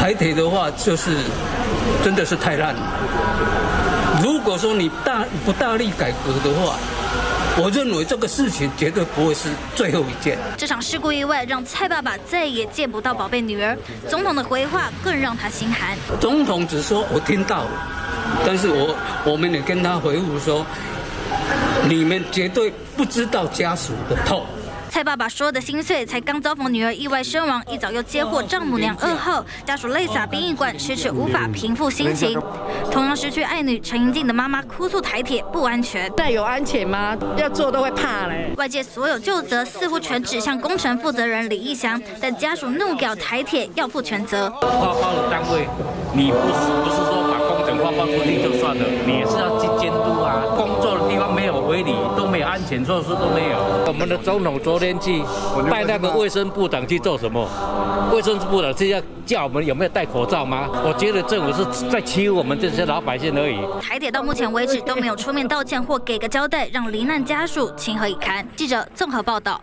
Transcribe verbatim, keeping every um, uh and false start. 台铁的话就是真的是太烂了。如果说你大不大力改革的话，我认为这个事情绝对不会是最后一件。这场事故意外让蔡爸爸再也见不到宝贝女儿，总统的回话更让他心寒。总统只说我听到了，但是我我们也跟他回复说，你们绝对不知道家属的痛。 蔡爸爸说的心碎，才刚遭逢女儿意外身亡，一早又接获丈母娘噩耗，家属泪洒殡仪馆，迟迟无法平复心情。同样失去爱女陈盈静的妈妈哭诉台铁不安全，再有安全吗？要做都会怕嘞。外界所有究责似乎全指向工程负责人李义祥，但家属怒表台铁要负全责。发包的单位，你不是不是说把工程发包出去就算了，你也是要去监督啊。工作的地方没有违理，都没有安全措施都没有。我们的总统昨 天去带那个卫生部长去做什么？卫生部长是要叫我们有没有戴口罩吗？我觉得政府是在欺负我们这些老百姓而已。台铁到目前为止都没有出面道歉或给个交代，让罹难家属情何以堪？记者综合报道。